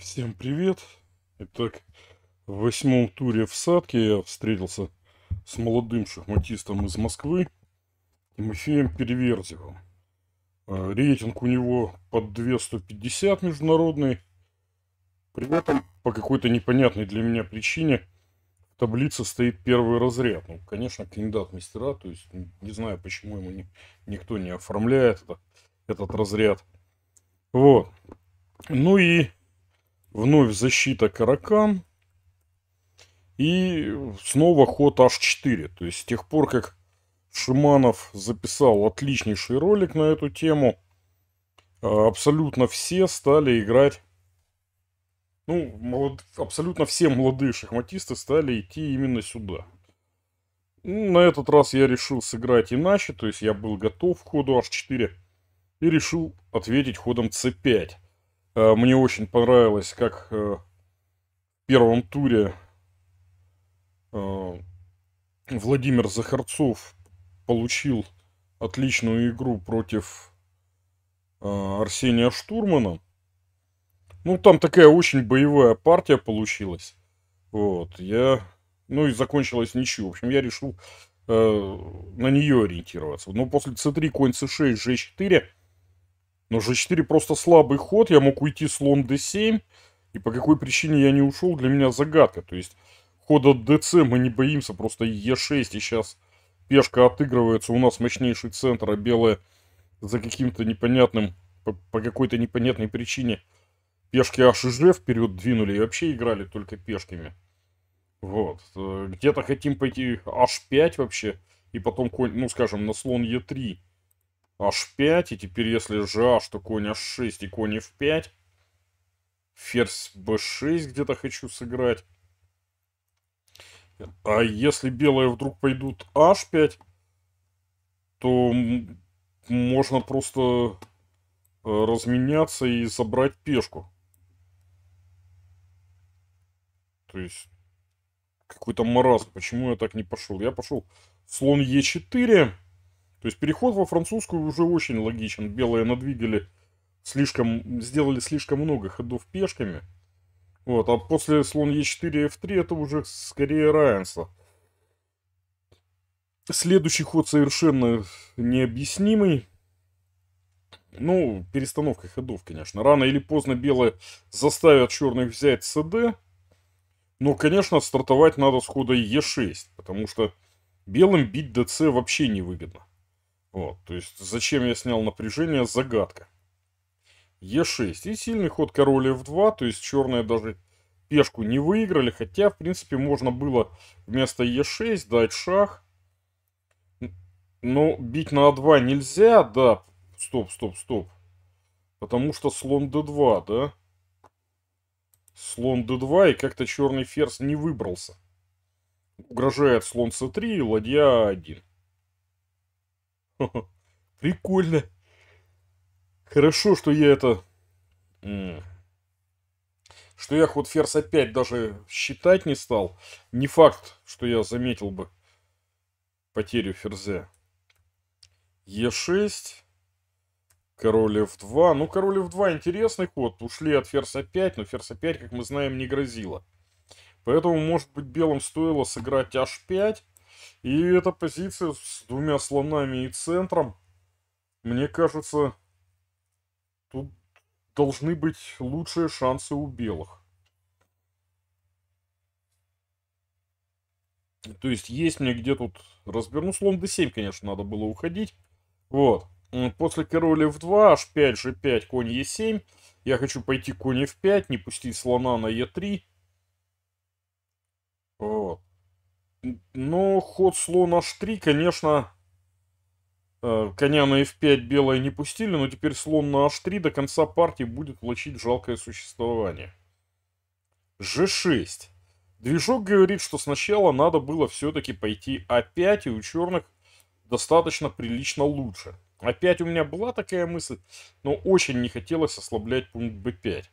Всем привет! Итак, в 8-м туре в Садке я встретился с молодым шахматистом из Москвы Тимофеем Переверзевым. Рейтинг у него под 250 международный. При этом по какой-то непонятной для меня причине в таблице стоит первый разряд. Ну, конечно, кандидат мастера, то есть не знаю, почему ему никто не оформляет этот разряд. Вот. Ну и вновь защита Каро-Канн. И снова ход h4. То есть с тех пор, как Шиманов записал отличнейший ролик на эту тему, абсолютно все стали играть. Ну, абсолютно все молодые шахматисты стали идти именно сюда. На этот раз я решил сыграть иначе. То есть я был готов к ходу h4 и решил ответить ходом c5. Мне очень понравилось, как в первом туре Владимир Захарцов получил отличную игру против Арсения Штурмана. Ну, там такая очень боевая партия получилась. Вот, ну и закончилась ничью. В общем, я решил на нее ориентироваться. Но после c3, конь c6, g4... Но g4 просто слабый ход, я мог уйти слон d7, и по какой причине я не ушел, для меня загадка. То есть хода dc мы не боимся, просто e6, и сейчас пешка отыгрывается, у нас мощнейший центр, а белая за каким-то непонятным, по какой-то непонятной причине пешки h и g вперед двинули, и вообще играли только пешками. Вот, где-то хотим пойти h5 вообще, и потом, ну скажем, на слон e3. h5, и теперь если же h, то конь h6 и конь f5. Ферзь b6 где-то хочу сыграть. А если белые вдруг пойдут h5, то можно просто разменяться и забрать пешку. То есть какой-то маразм. Почему я так не пошел? Я пошел слон e4. То есть переход во французскую уже очень логичен. Белые надвигали сделали слишком много ходов пешками. Вот, а после слон e4 f3 это уже скорее равенство. Следующий ход совершенно необъяснимый. Ну, перестановка ходов, конечно. Рано или поздно белые заставят черных взять cd. Но, конечно, стартовать надо с хода e6, потому что белым бить dc вообще невыгодно. Вот, то есть зачем я снял напряжение, загадка. Е6. И сильный ход короля f2, то есть черные даже пешку не выиграли, хотя, в принципе, можно было вместо Е6 дать шах. Но бить на А2 нельзя, да, стоп. Потому что слон d2, да. Слон d2, и как-то черный ферзь не выбрался. Угрожает слон c3 и ладья a1. Прикольно. Хорошо, что я ход ферзь опять даже считать не стал. Не факт, что я заметил бы потерю ферзя. Е6. Король f2. Ну, король f2 интересный ход. Ушли от ферзь a5, но ферзь a5, как мы знаем, не грозило. Поэтому, может быть, белым стоило сыграть h5. И эта позиция с двумя слонами и центром, мне кажется, тут должны быть лучшие шансы у белых. То есть есть мне где тут разберу. Ну, слон d7, конечно, надо было уходить. Вот. После короля f2, h5, g5, конь e7. Я хочу пойти конь f5, не пустить слона на e3. Вот. Но ход слон h3, конечно, коня на f5 белые не пустили, но теперь слон на h3 до конца партии будет влачить жалкое существование. g6. Движок говорит, что сначала надо было все-таки пойти a5, и у черных достаточно прилично лучше. Опять у меня была такая мысль, но очень не хотелось ослаблять пункт b5.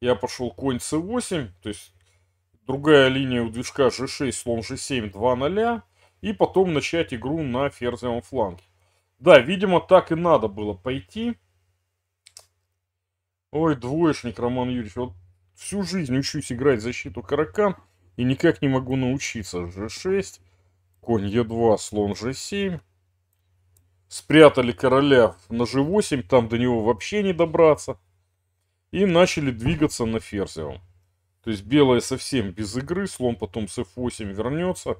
Я пошел конь c8, то есть... Другая линия у движка g6, слон g7, 2-0. И потом начать игру на ферзевом фланге. Да, видимо, так и надо было пойти. Ой, двоечник, Роман Юрьевич, вот всю жизнь учусь играть в защиту Каро-Канн и никак не могу научиться. G6, конь E2, слон G7. Спрятали короля на G8, там до него вообще не добраться. И начали двигаться на ферзевом. То есть белая совсем без игры, слон потом с F8 вернется.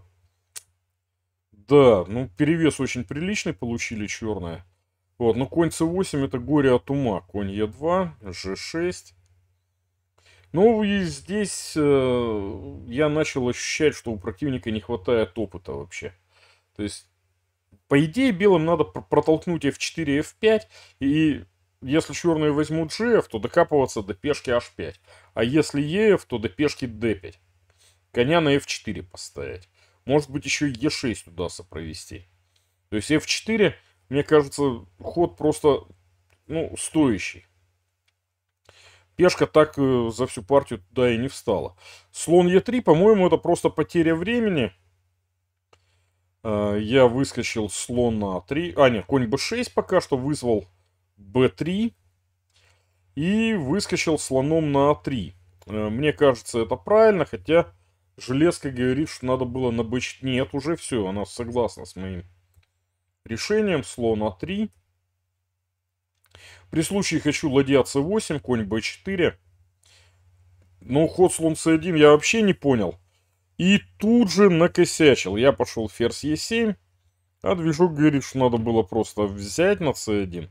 Да, ну перевес очень приличный получили черные. Вот, но конь c8 это горе от ума. Конь e2, g6. Ну и здесь я начал ощущать, что у противника не хватает опыта вообще. То есть, по идее, белым надо протолкнуть f4, f5. И если черные возьмут gf, то докапываться до пешки h5. А если ef, то до пешки d5. Коня на f4 поставить. Может быть, еще e6 удастся провести. То есть f4, мне кажется, ход просто, ну, стоящий. Пешка так за всю партию туда и не встала. Слон e3, по-моему, это просто потеря времени. Я выскочил слон на a3. А, нет, конь b6 пока что вызвал b3. И выскочил слоном на a3. Мне кажется, это правильно, хотя... Железка говорит, что надо было на b4. Нет, уже все, она согласна с моим решением. Слон А3. При случае хочу ладья c8, конь b4. Но ход слон c1 я вообще не понял. И тут же накосячил. Я пошел ферзь e7. А движок говорит, что надо было просто взять на c1.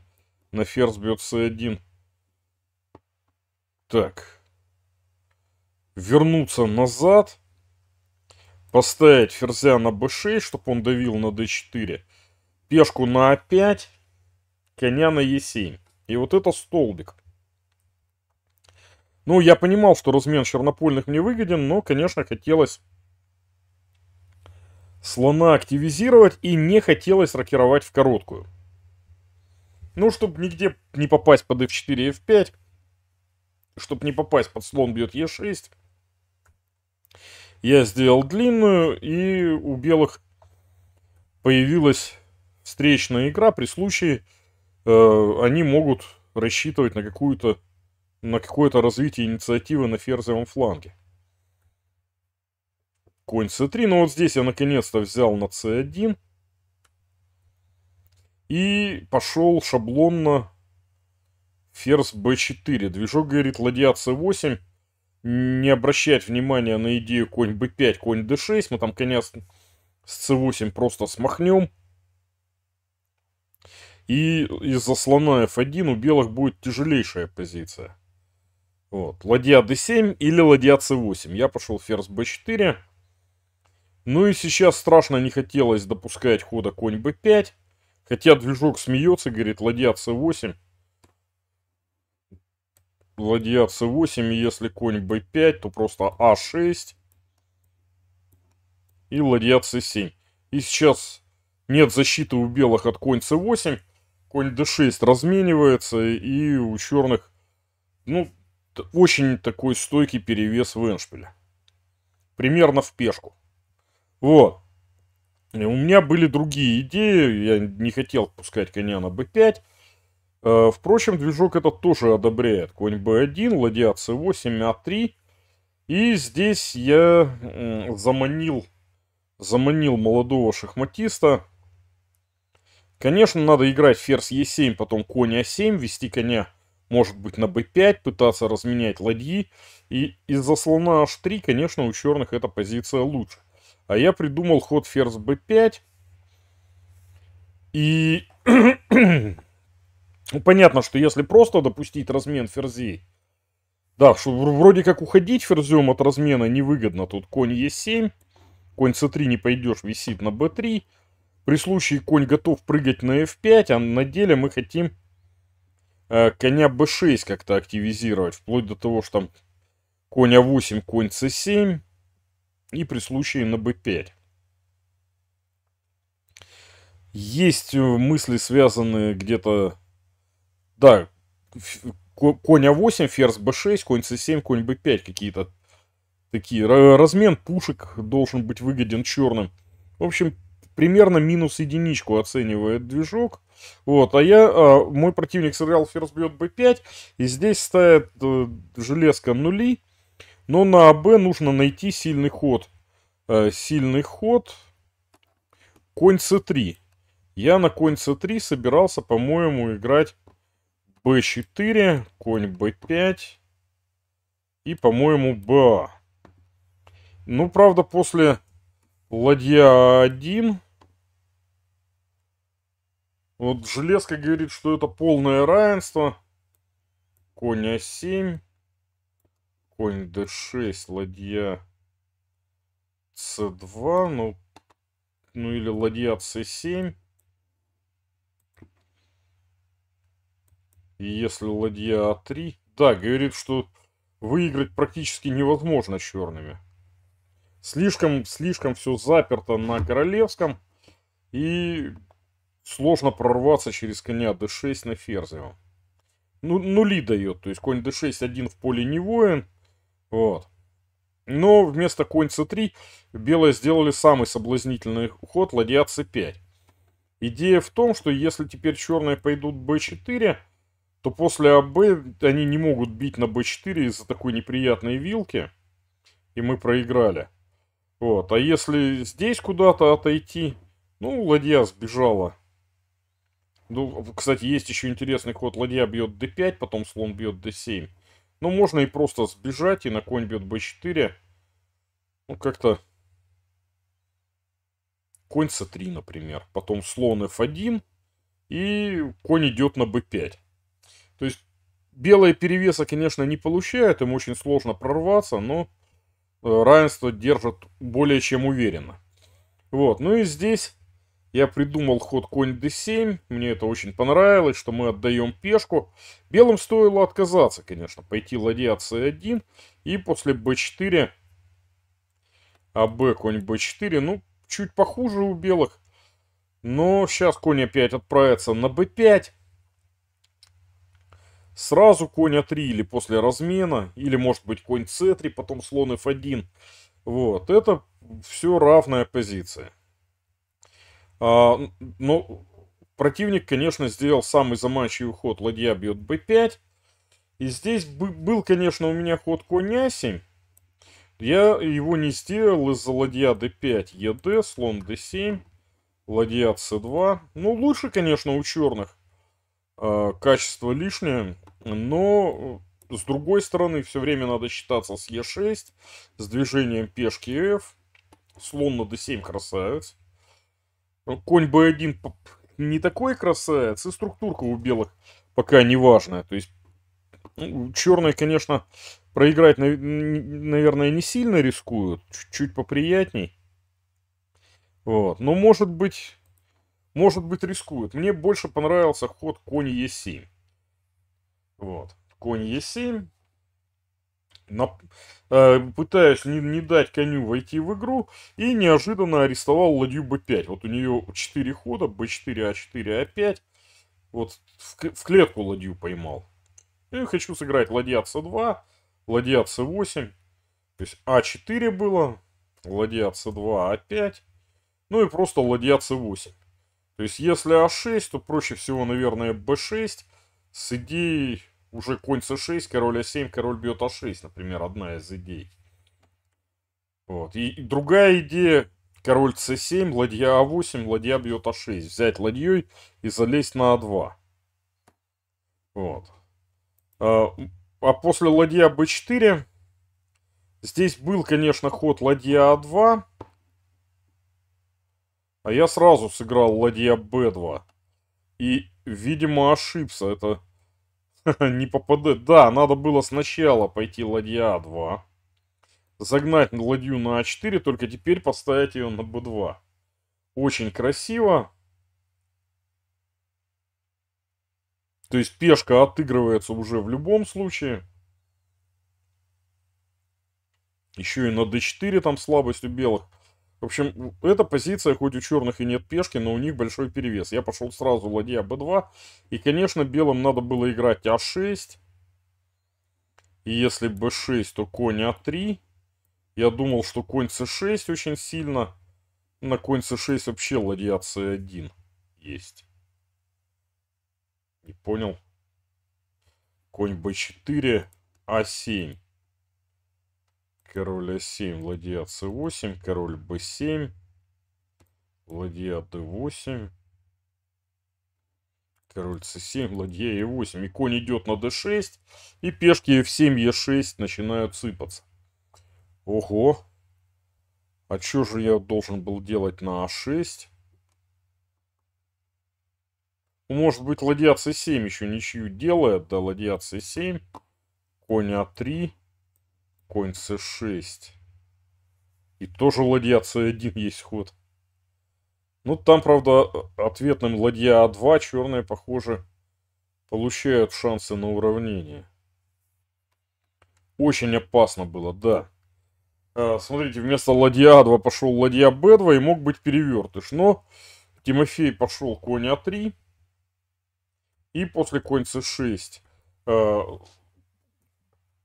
На ферзь бьет c1. Так. Вернуться назад. Поставить ферзя на b6, чтобы он давил на d4. Пешку на a5. Коня на e7. И вот это столбик. Ну, я понимал, что размен чернопольных мне выгоден, но, конечно, хотелось слона активизировать и не хотелось рокировать в короткую. Ну, чтобы нигде не попасть под f4 и f5. Чтобы не попасть под слон бьет e6. Я сделал длинную, и у белых появилась встречная игра. При случае они могут рассчитывать на какое-то развитие инициативы на ферзевом фланге. Конь c3. Но вот здесь я наконец-то взял на c1. И пошел шаблонно ферзь b4. Движок говорит ладья c8. Не обращать внимания на идею конь b5, конь d6. Мы там коня с c8 просто смахнем. И из-за слона f1 у белых будет тяжелейшая позиция. Вот. Ладья d7 или ладья c8. Я пошел ферзь b4. Ну и сейчас страшно не хотелось допускать хода конь b5. Хотя движок смеется, говорит ладья c8. Ладья c8, если конь b5, то просто a6 и ладья c7. И сейчас нет защиты у белых от конь c8, конь d6 разменивается, и у черных, ну, очень такой стойкий перевес в эндшпиле. Примерно в пешку. Вот. У меня были другие идеи, я не хотел пускать коня на b5. Впрочем, движок это тоже одобряет. Конь b1, ладья c8, a3. И здесь я заманил молодого шахматиста. Конечно, надо играть ферзь e7, потом конь a7, вести коня, может быть, на b5, пытаться разменять ладьи. И из-за слона h3, конечно, у черных эта позиция лучше. А я придумал ход ферзь b5. И... Ну, понятно, что если просто допустить размен ферзей, да, что вроде как уходить ферзем от размена невыгодно. Тут конь e7, конь c3 не пойдешь, висит на b3. При случае конь готов прыгать на f5, а на деле мы хотим коня b6 как-то активизировать, вплоть до того, что там конь a8, конь c7 и при случае на b5. Есть мысли, связанные где-то... Да, конь А8, ферзь Б6, конь С7, конь Б5. Какие-то такие. Размен пушек должен быть выгоден черным. В общем, примерно минус единичку оценивает движок. Вот, мой противник сыграл ферзь бьет Б5. И здесь ставит железка нули. Но на АБ нужно найти сильный ход. Сильный ход. Конь С3. Я на конь С3 собирался, по-моему, играть Б4, конь Б5 и, по-моему, БА. Ну, правда, после ладья 1. Вот железка говорит, что это полное равенство. Конь А7. Конь d6, ладья c2, ну или ладья c7. И если ладья а3, да, говорит, что выиграть практически невозможно черными. Слишком все заперто на королевском и сложно прорваться через коня d6 на ферзевом. Ну, нули дает, то есть конь d6 один в поле не воин. Вот. Но вместо конь c3 белые сделали самый соблазнительный ход, ладья c5. Идея в том, что если теперь черные пойдут b4, то после АБ они не могут бить на b4 из-за такой неприятной вилки. И мы проиграли. Вот. А если здесь куда-то отойти, ну, ладья сбежала. Ну, кстати, есть еще интересный ход. Ладья бьет d5, потом слон бьет d7. Ну, можно и просто сбежать, и на конь бьет b4. Ну, как-то... Конь c3, например. Потом слон f1. И конь идет на b5. То есть, белые перевеса, конечно, не получают. Им очень сложно прорваться, но равенство держат более чем уверенно. Вот. Ну и здесь я придумал ход конь d7. Мне это очень понравилось, что мы отдаем пешку. Белым стоило отказаться, конечно. Пойти ладья c1. И после b4 АБ конь b4. Ну, чуть похуже у белых. Но сейчас конь опять отправится на b5. Сразу конь А3 или после размена, или может быть конь С3, потом слон F1. Вот, это все равная позиция. Но противник, конечно, сделал самый заманчивый ход. Ладья бьет B5. И здесь был, конечно, у меня ход конь А7. Я его не сделал из-за ладья D5, ЕД, слон D7, ладья C2. Ну, лучше, конечно, у черных. Качество лишнее, но с другой стороны все время надо считаться с Е6, с движением пешки F, слон на d7 красавец, конь b1 не такой красавец, и структурка у белых пока не важная. То есть черные, конечно, проиграть, наверное, не сильно рискуют, чуть-чуть поприятней. Вот. Но может быть, рискуют. Мне больше понравился ход конь Е7. Вот. Конь Е7. Пытаюсь не дать коню войти в игру. И неожиданно арестовал ладью Б5. Вот у нее 4 хода. Б4, А4, А5. Вот в клетку ладью поймал. И хочу сыграть ладья С2. Ладья С8. То есть А4 было. Ладья С2, А5. Ну и просто ладья С8. То есть, если А6, то проще всего, наверное, Б6. С идеей уже конь С6, король А7, король бьет А6, например, одна из идей. Вот. И другая идея, король С7, ладья А8, ладья бьет А6. Взять ладьей и залезть на А2. Вот. А после ладья Б4, здесь был, конечно, ход ладья А2. А я сразу сыграл ладья b2. И, видимо, ошибся. Это не попадает. Да, надо было сначала пойти ладья a2. Загнать ладью на a4, только теперь поставить ее на b2. Очень красиво. То есть пешка отыгрывается уже в любом случае. Еще и на d4 там слабость у белых. В общем, эта позиция, хоть у черных и нет пешки, но у них большой перевес. Я пошел сразу ладья b2. И, конечно, белым надо было играть a6. И если b6, то конь a3. Я думал, что конь c6 очень сильно. На конь c6 вообще ладья c1 есть. Не понял. Конь b4, a7. король А7, ладья С8, король Б7, ладья Д8, король С7, ладья Е8. И конь идет на Д6, и пешки F7, Е6 начинают сыпаться. Ого! А что же я должен был делать на А6? Может быть, ладья С7 еще ничью делает. Да, ладья С7, конь А3, конь С6. И тоже ладья С1 есть ход. Ну, там, правда, ответным ладья А2 черные, похоже, получают шансы на уравнение. Очень опасно было, да. Смотрите, вместо ладья А2 пошел ладья Б2 и мог быть перевертыш. Но Тимофей пошел конь А3 и после конь С6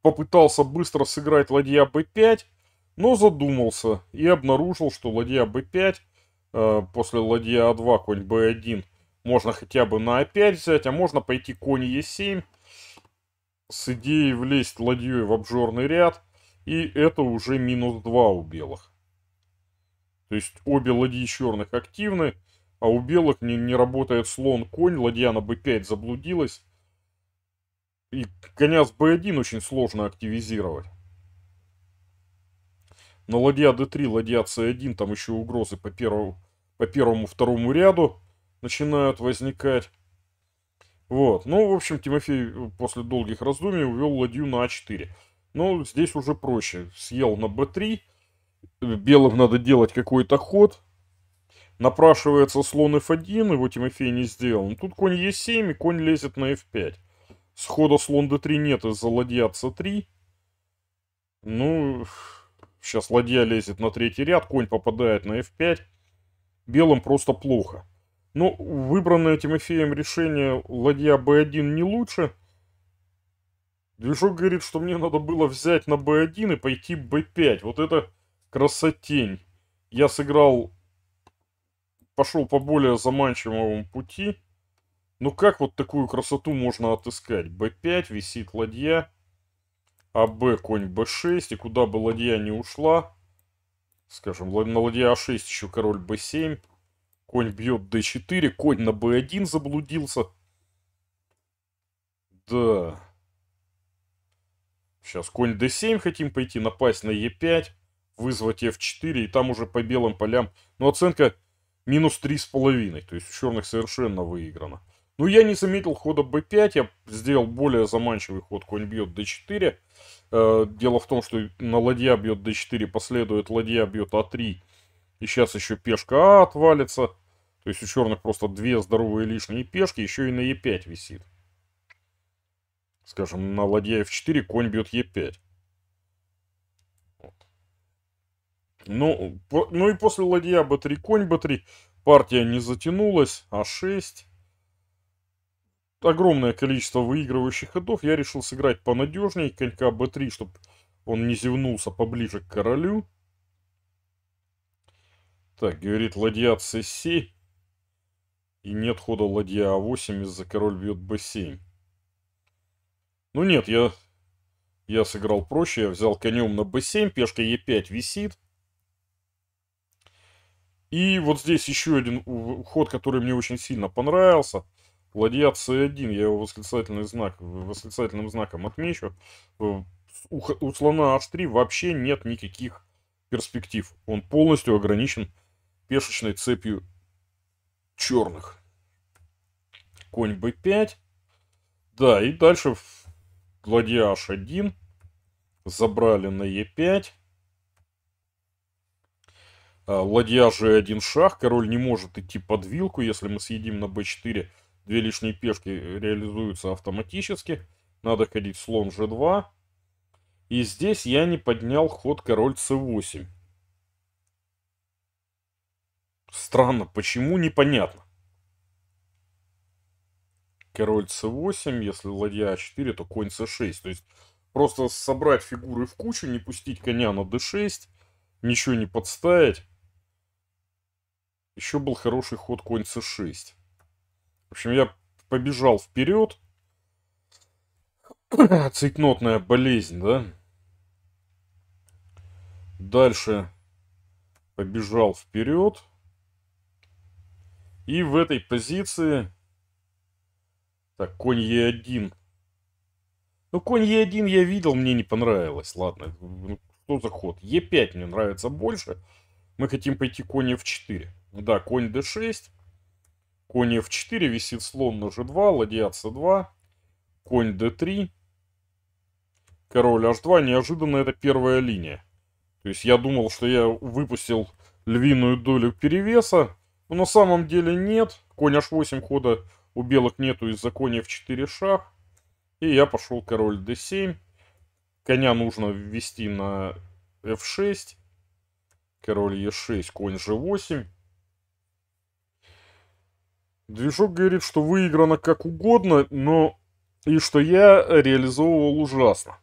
попытался быстро сыграть ладья Б5, но задумался и обнаружил, что ладья Б5 после ладья А2, конь Б1 можно хотя бы на А5 взять, а можно пойти конь Е7 с идеей влезть ладьей в обжорный ряд. И это уже минус 2 у белых. То есть обе ладьи черных активны, а у белых не работает слон-конь. Ладья на b5 заблудилась. И коня с b1 очень сложно активизировать. На ладья d3, ладья c1, там еще угрозы по первому-второму ряду начинают возникать. Вот. Ну, в общем, Тимофей после долгих раздумий увел ладью на a4. Ну, здесь уже проще. Съел на b3. Белым надо делать какой-то ход. Напрашивается слон f1. Его Тимофей не сделал. Но тут конь e7 и конь лезет на f5. Схода слон d3 нет из-за ладья c3. Ну, сейчас ладья лезет на третий ряд. Конь попадает на f5. Белым просто плохо. Но выбранное Тимофеем решение ладья b1 не лучше. Движок говорит, что мне надо было взять на b1 и пойти b5. Вот это красотень. Я сыграл, пошел по более заманчивому пути. Ну как вот такую красоту можно отыскать? b5, висит ладья. А b, конь b6. И куда бы ладья не ушла, скажем, на ладья a6 еще король b7. Конь бьет d4. Конь на b1 заблудился. Да... Сейчас конь d7 хотим пойти, напасть на e5, вызвать f4, и там уже по белым полям. Но оценка минус 3,5, то есть у черных совершенно выиграно. Но я не заметил хода b5, я сделал более заманчивый ход, конь бьет d4. Дело в том, что на ладья бьет d4 последует ладья бьет a3, и сейчас еще пешка а отвалится. То есть у черных просто две здоровые лишние пешки, еще и на e5 висит. Скажем, на ладья f4, конь бьет e5. Вот. Ну и после ладья b3, конь b3. Партия не затянулась. А6. Огромное количество выигрывающих ходов. Я решил сыграть понадежнее. Конька b3, чтобы он не зевнулся, поближе к королю. Так, говорит ладья c7. И нет хода ладья a8 из-за король бьет b7. Ну нет, я сыграл проще, я взял конем на b7, пешка e5 висит. И вот здесь еще один ход, который мне очень сильно понравился. Ладья c1, я его восклицательным знаком отмечу. У слона h3 вообще нет никаких перспектив. Он полностью ограничен пешечной цепью черных. Конь b5. Да, и дальше... Ладья h1, забрали на e5, ладья g1 шах, король не может идти под вилку, если мы съедим на b4, две лишние пешки реализуются автоматически, надо ходить слон g2, и здесь я не поднял ход король c8. Странно, почему, непонятно. Король c8, если ладья a4, то конь c6. То есть просто собрать фигуры в кучу, не пустить коня на d6, ничего не подставить. Еще был хороший ход конь c6. В общем, я побежал вперед. Цейтнотная болезнь, да? Дальше побежал вперед. И в этой позиции... Так, конь Е1. Ну, конь Е1 я видел, мне не понравилось. Ладно, что за ход? Е5 мне нравится больше. Мы хотим пойти конь F4. Да, конь D6. Конь F4, висит слон на G2, ладья C2. Конь D3. Король H2. Неожиданно это первая линия. То есть я думал, что я выпустил львиную долю перевеса. Но на самом деле нет. Конь H8 хода у белых нету из-за коня F4 шах. И я пошел король D7. Коня нужно ввести на F6. Король E6, конь G8. Движок говорит, что выиграно как угодно, но и что я реализовывал ужасно.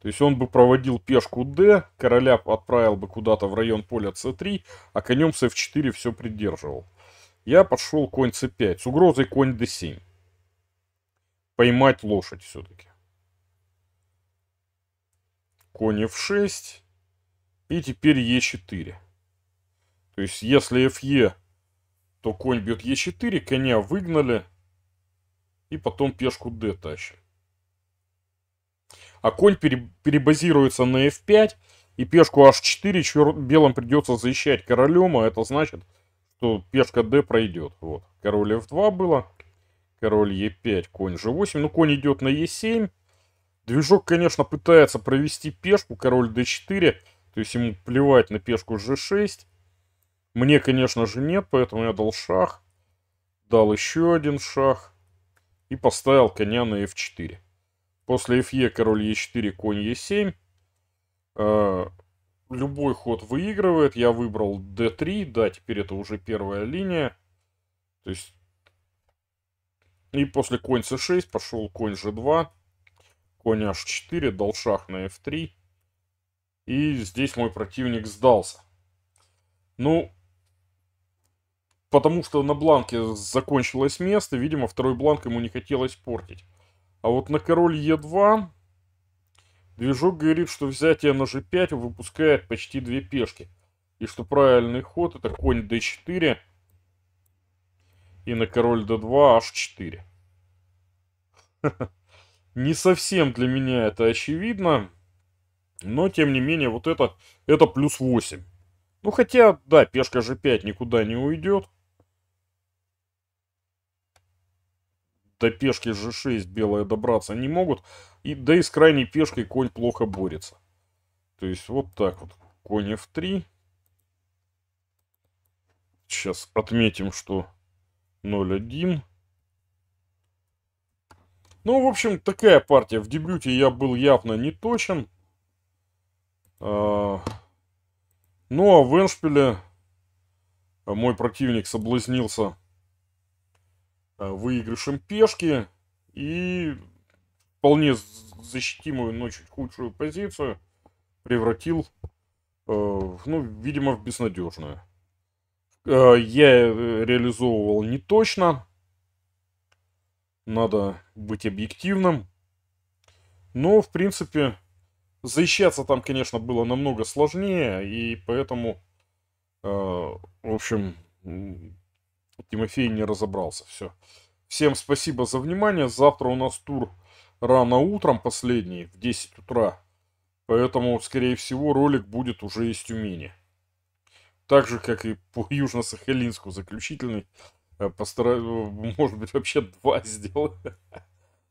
То есть он бы проводил пешку D, короля отправил бы куда-то в район поля C3, а конем с F4 все придерживал. Я пошел конь C5 с угрозой конь D7. Поймать лошадь все-таки. Конь F6. И теперь Е4. То есть если Фе, то конь бьет Е4, коня выгнали. И потом пешку Д тащим. А конь перебазируется на F5. И пешку H4 белым придется защищать королем. А это значит, что пешка Д пройдет. Вот. Король F2 было. Король Е5, конь G8. Ну, конь идет на Е7. Движок, конечно, пытается провести пешку. Король D4. То есть ему плевать на пешку G6. Мне, конечно же, нет, поэтому я дал шах. Дал еще один шах. И поставил коня на F4. После Fe король E4, конь E7. Любой ход выигрывает. Я выбрал D3. Да, теперь это уже первая линия. То есть... И после конь C6 пошел конь G2. Конь H4, дал шах на F3. И здесь мой противник сдался. Ну, потому что на бланке закончилось место. Видимо, второй бланк ему не хотелось портить. А вот на король Е2 движок говорит, что взятие на G5 выпускает почти две пешки. И что правильный ход это конь D4. И на король D2 H4. Не совсем для меня это очевидно. Но, тем не менее, вот это плюс 8. Ну, хотя, да, пешка G5 никуда не уйдет. До пешки G6 белые добраться не могут. И, да и с крайней пешкой конь плохо борется. То есть, вот так вот. Конь F3. Сейчас отметим, что 0-1. Ну, в общем, такая партия. В дебюте я был явно не точен. Ну а в эндшпиле мой противник соблазнился выигрышем пешки и вполне защитимую, но чуть худшую позицию превратил, ну, видимо, в безнадежную. Я реализовывал не точно, надо быть объективным, но в принципе... Защищаться там, конечно, было намного сложнее, и поэтому, в общем, Тимофей не разобрался. Все. Всем спасибо за внимание. Завтра у нас тур рано утром, последний, в 10 утра. Поэтому, скорее всего, ролик будет уже из Тюмени. Так же, как и по Южно-Сахалинску заключительный. Может быть, вообще два сделаю.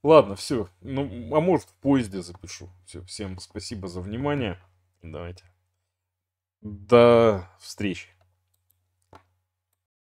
Ладно, все. Ну, а может, в поезде запишу. Все, всем спасибо за внимание. Давайте. До встречи.